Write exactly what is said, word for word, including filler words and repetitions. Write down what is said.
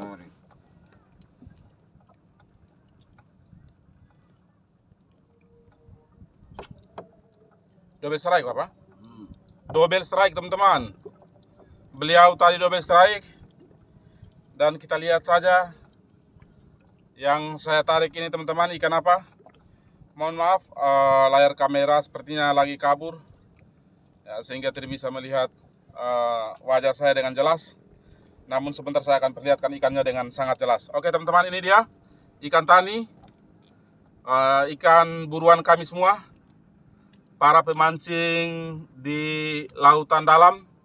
loading. Double strike apa? Hmm. Double strike teman-teman. Beliau tadi double strike. Dan kita lihat saja. Yang saya tarik ini teman-teman ikan apa? Mohon maaf, uh, layar kamera sepertinya lagi kabur. Ya, sehingga tidak bisa melihat uh, wajah saya dengan jelas. Namun sebentar saya akan perlihatkan ikannya dengan sangat jelas. Oke teman-teman, ini dia ikan tani, uh, ikan buruan kami semua, para pemancing di lautan dalam.